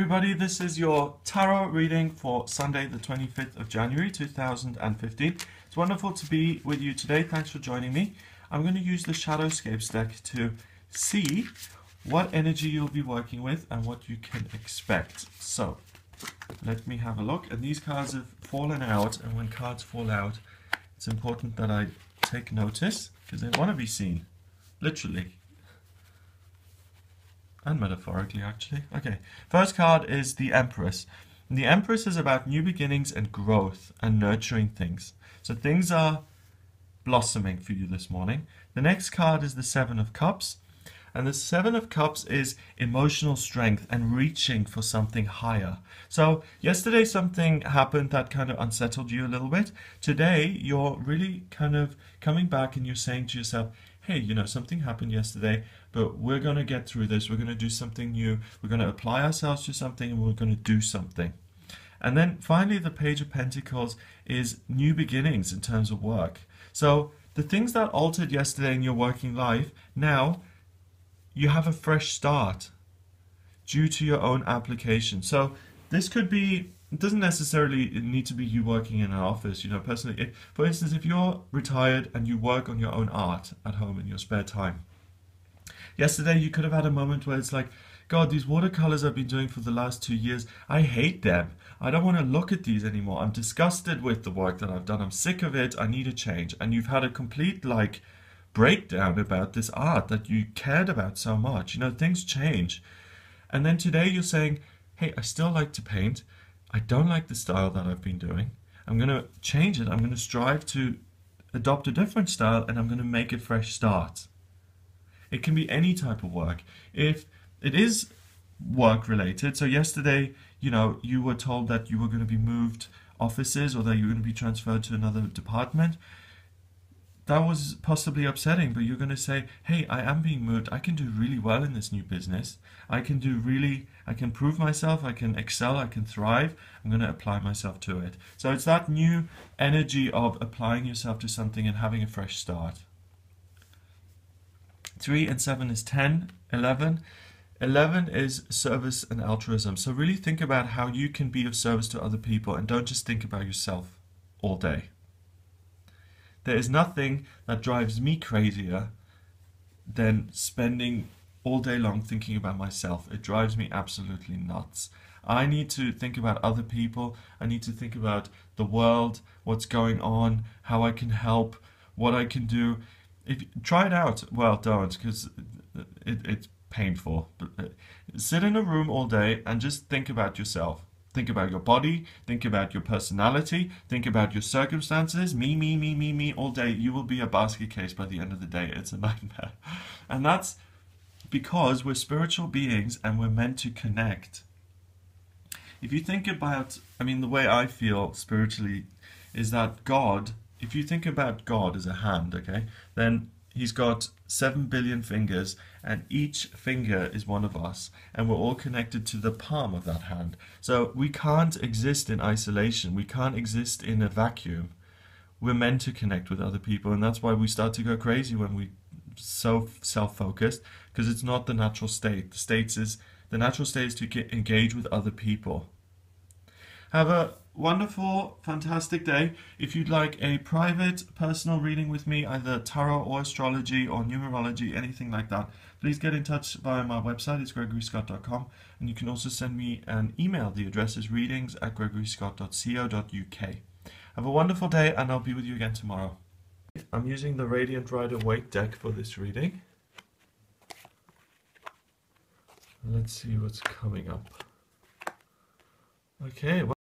everybody, this is your tarot reading for Sunday the 25th of January 2015. It's wonderful to be with you today. Thanks for joining me. I'm going to use the Shadowscapes deck to see what energy you'll be working with and what you can expect. So let me have a look. And these cards have fallen out, and when cards fall out, it's important that I take notice because they want to be seen, literally. And metaphorically, actually. Okay, first card is the Empress. And the Empress is about new beginnings and growth and nurturing things. So things are blossoming for you this morning. The next card is the Seven of Cups. And the Seven of Cups is emotional strength and reaching for something higher. So yesterday something happened that kind of unsettled you a little bit. Today you're really kind of coming back and you're saying to yourself, hey, you know, something happened yesterday, but we're going to get through this. We're going to do something new. We're going to apply ourselves to something, and we're going to do something. And then finally, the Page of Pentacles is new beginnings in terms of work. So the things that altered yesterday in your working life, now you have a fresh start due to your own application. So this could be, it doesn't necessarily need to be you working in an office, you know, personally. For instance, if you're retired and you work on your own art at home in your spare time, yesterday you could have had a moment where it's like, God, these watercolors I've been doing for the last 2 years, I hate them. I don't want to look at these anymore. I'm disgusted with the work that I've done. I'm sick of it. I need a change. And you've had a complete, like, breakdown about this art that you cared about so much. You know, things change. And then today you're saying, hey, I still like to paint. I don't like the style that I've been doing. I'm going to change it. I'm going to strive to adopt a different style, and I'm going to make a fresh start. It can be any type of work. If it is work related, so yesterday, you know, you were told that you were going to be moved offices or that you were going to be transferred to another department. That was possibly upsetting, but you're going to say, hey, I am being moved. I can do really well in this new business. I can prove myself. I can excel. I can thrive. I'm going to apply myself to it. So it's that new energy of applying yourself to something and having a fresh start. 3 and 7 is 10. 11. 11 is service and altruism. So really think about how you can be of service to other people, and don't just think about yourself all day. There is nothing that drives me crazier than spending all day long thinking about myself. It drives me absolutely nuts. I need to think about other people. I need to think about the world, what's going on, how I can help, what I can do. If try it out. Well, don't, because it's painful. But sit in a room all day and just think about yourself. Think about your body, think about your personality, think about your circumstances, me, me, me, me, me, all day. You will be a basket case by the end of the day. It's a nightmare. And that's because we're spiritual beings and we're meant to connect. If you think about, I mean, the way I feel spiritually is that God, if you think about God as a hand, okay, then he's got 7 billion fingers, and each finger is one of us, and we're all connected to the palm of that hand. So we can't exist in isolation. We can't exist in a vacuum. We're meant to connect with other people, and that's why we start to go crazy when we're so self-focused, because it's not the natural state. The natural state is to engage with other people. Have a wonderful, fantastic day. If you'd like a private, personal reading with me, either tarot or astrology or numerology, anything like that, please get in touch via my website. It's gregoryscott.com, and you can also send me an email. The address is readings@gregoryscott.co.uk. Have a wonderful day, and I'll be with you again tomorrow. I'm using the Radiant Rider Waite deck for this reading. Let's see what's coming up. Okay. Well